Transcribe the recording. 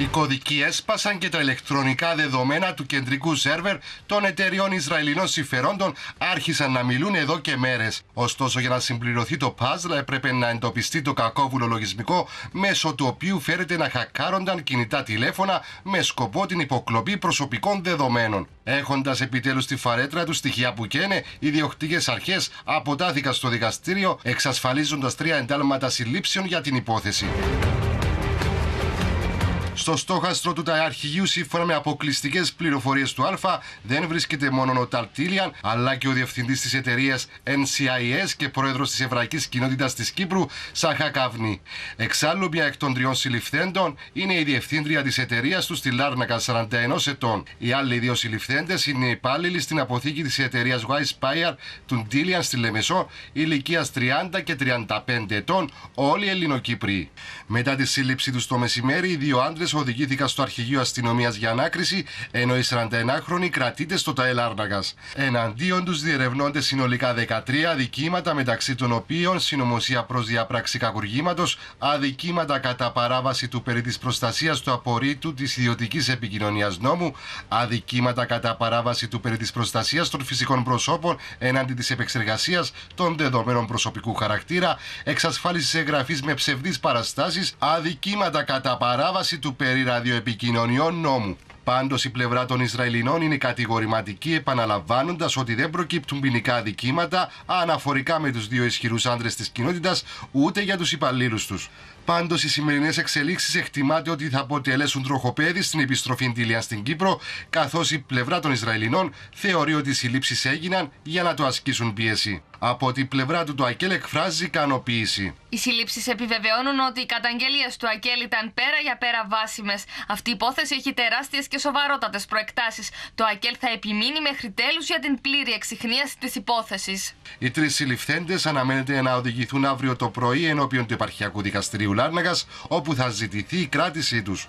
Οι κωδικοί έσπασαν και τα ηλεκτρονικά δεδομένα του κεντρικού σερβερ των εταιριών Ισραηλινών συμφερόντων άρχισαν να μιλούν εδώ και μέρες. Ωστόσο, για να συμπληρωθεί το puzzle έπρεπε να εντοπιστεί το κακόβουλο λογισμικό μέσω του οποίου φέρεται να χακάρονταν κινητά τηλέφωνα με σκοπό την υποκλοπή προσωπικών δεδομένων. Έχοντας επιτέλους τη φαρέτρα του στοιχεία που καίνε, οι διοκτικές αρχές αποτάθηκαν στο δικαστήριο, εξασφαλίζοντας 3 εντάλματα συλλήψεων για την υπόθεση. Στο στόχαστρο του ταχαρχηγείου, σύμφωνα με αποκλειστικές πληροφορίες του ΑΛΦΑ, δεν βρίσκεται μόνο ο Ταλ Ντίλιαν, αλλά και ο διευθυντής της εταιρείας NCIS και πρόεδρος της Εβραϊκής Κοινότητας της Κύπρου, Σάχα Καύνη. Εξάλλου, μια εκ των 3 συλληφθέντων είναι η διευθύντρια της εταιρείας του στη Λάρνακα, 41 ετών. Οι άλλοι 2 συλληφθέντες είναι υπάλληλοι στην αποθήκη της εταιρείας Weisspire του Ντίλιαν στη Λεμεσό, ηλικίας 30 και 35 ετών, όλοι Ελληνοκύπριοι. Μετά τη σύλληψή του το μεσημέρι, οι 2 άντρες οδηγήθηκαν στο αρχηγείο αστυνομίας για ανάκριση, ενώ οι 41χρονοι κρατείται στο ΤΑΕΛ Άρναγας. Εναντίον τους διερευνώνται συνολικά 13 αδικήματα, μεταξύ των οποίων συνωμοσία προς διάπραξη κακουργήματος, αδικήματα κατά παράβαση του περί της προστασίας του απορρίτου της ιδιωτικής επικοινωνίας νόμου, αδικήματα κατά παράβαση του περί της προστασίας των φυσικών προσώπων εναντί της επεξεργασίας των δεδομένων προσωπικού χαρακτήρα, εξασφάλισης εγγραφής με ψευδείς παραστάσεις, αδικήματα κατά παράβαση του περί ραδιοεπικοινωνιών νόμου. Πάντως, η πλευρά των Ισραηλινών είναι κατηγορηματική, επαναλαμβάνοντας ότι δεν προκύπτουν ποινικά αδικήματα αναφορικά με τους 2 ισχυρούς άντρες της κοινότητας, ούτε για τους υπαλλήλους τους. Πάντως, οι σημερινές εξελίξεις εκτιμάται ότι θα αποτελέσουν τροχοπέδι στην επιστροφή Ντίλιαν στην Κύπρο, καθώς η πλευρά των Ισραηλινών θεωρεί ότι οι συλλήψεις έγιναν για να το ασκήσουν πίεση. Από την πλευρά του, το ΑΚΕΛ εκφράζει ικανοποίηση. Οι συλλήψεις επιβεβαιώνουν ότι οι καταγγελίες του ΑΚΕΛ ήταν πέρα για πέρα βάσιμες. Αυτή η υπόθεση έχει τεράστιες και σοβαρότατες προεκτάσεις. Το ΑΚΕΛ θα επιμείνει μέχρι τέλους για την πλήρη εξιχνίαση της υπόθεσης. Οι 3 συλληφθέντες αναμένεται να οδηγηθούν αύριο το πρωί ενώπιον του Επαρχιακού Δικαστηρίου Λάρναγας, όπου θα ζητηθεί η κράτησή τους.